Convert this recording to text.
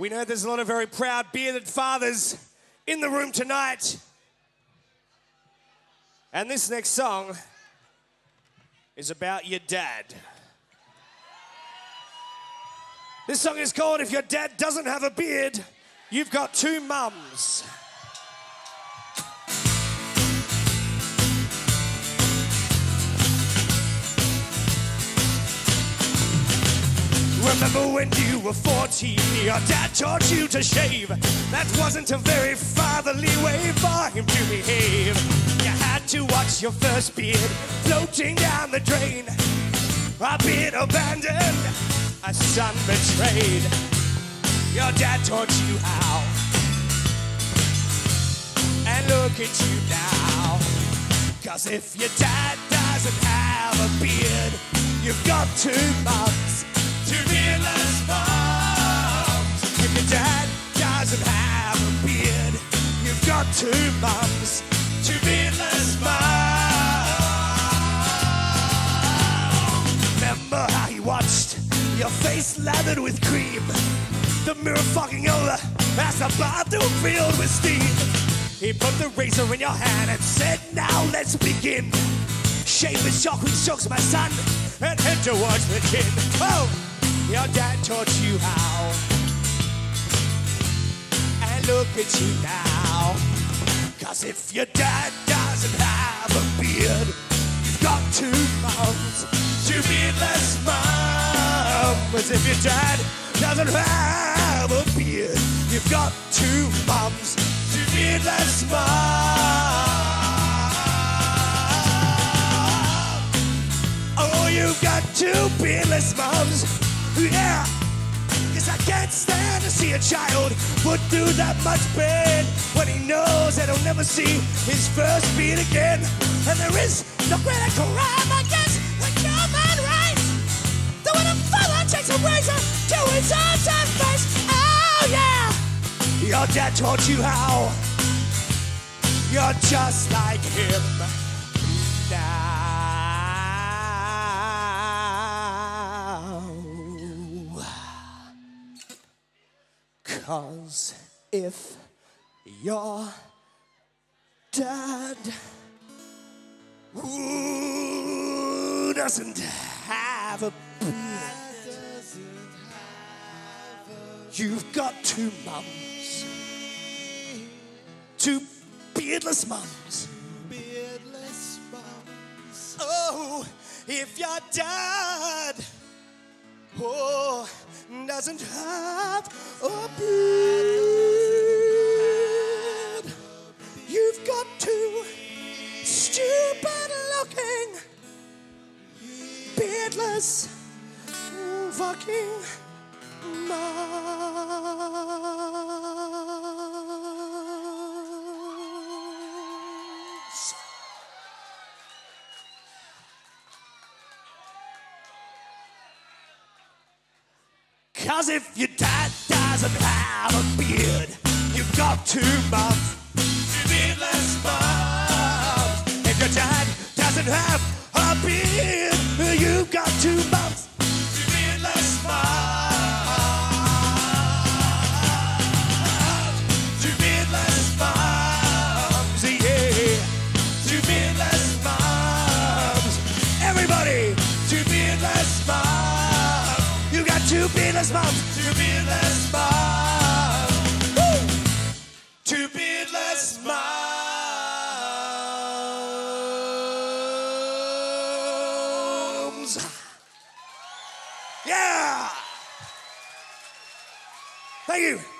We know there's a lot of very proud bearded fathers in the room tonight. And this next song is about your dad. This song is called If Your Dad Doesn't Have a Beard, You've Got Two Mums. Remember when you were 14, your dad taught you to shave. That wasn't a very fatherly way for him to behave. You had to watch your first beard floating down the drain. A beard abandoned, a son betrayed. Your dad taught you how, and look at you now. Cause if your dad doesn't have a beard, you've got 2 months. If your dad doesn't have a beard, you've got 2 mums, 2 beardless mums. Remember how you watched your face lathered with cream, the mirror fogging over as the bathroom filled with steam. He put the razor in your hand and said, now let's begin. Shave the shock which chokes my son and head towards the chin. Oh! Your dad taught you how, and look at you now. Cause if your dad doesn't have a beard, you've got 2 mums, 2 beardless mums. Cause if your dad doesn't have a beard, you've got 2 mums, 2 beardless mums. Oh, you've got 2 beardless mums. Yeah, cause I can't stand to see a child put through that much pain when he knows that he'll never see his first beard again. And there is no greater crime, I guess, like no man rights, than when a father takes a razor to his arms and face. Oh yeah, your dad taught you how. You're just like him now. Cause if your dad doesn't have a beard, you've got 2 mums, 2 beardless mums. Oh, if your dad doesn't have a beard, you've got 2 stupid-looking, beardless fucking mums. Cause if your dad doesn't have a beard, you've got 2 mums, 2 beardless mums. If your dad doesn't have a beard, you've got 2 mums, 2 beardless mums, 2 beardless mums, yeah, 2 beardless mums. Everybody, 2 beardless mums. You got 2 beardless mums, 2 beardless mums. Woo! 2 beardless mums. Yeah! Thank you.